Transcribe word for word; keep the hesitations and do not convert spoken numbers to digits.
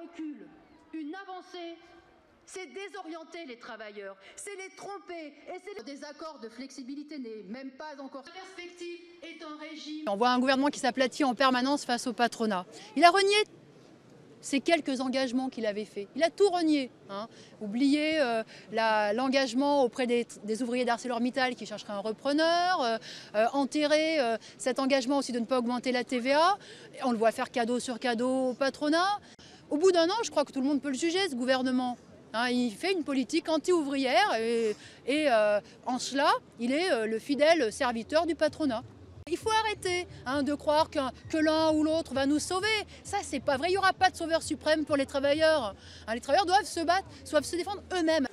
recul, une avancée, c'est désorienter les travailleurs, c'est les tromper et c'est les... Des accords de flexibilité n'est même pas encore... La perspective est en régime. On voit un gouvernement qui s'aplatit en permanence face au patronat. Il a renié ces quelques engagements qu'il avait faits. Il a tout renié. Hein. Oublié euh, l'engagement auprès des, des ouvriers d'ArcelorMittal qui chercheraient un repreneur, euh, euh, enterré euh, cet engagement aussi de ne pas augmenter la T V A. Et on le voit faire cadeau sur cadeau au patronat. Au bout d'un an, je crois que tout le monde peut le juger, ce gouvernement. Hein, il fait une politique anti-ouvrière et, et euh, en cela, il est euh, le fidèle serviteur du patronat. Il faut arrêter hein, de croire que, que l'un ou l'autre va nous sauver. Ça, c'est pas vrai. Il n'y aura pas de sauveur suprême pour les travailleurs. Hein, les travailleurs doivent se battre, doivent se défendre eux-mêmes.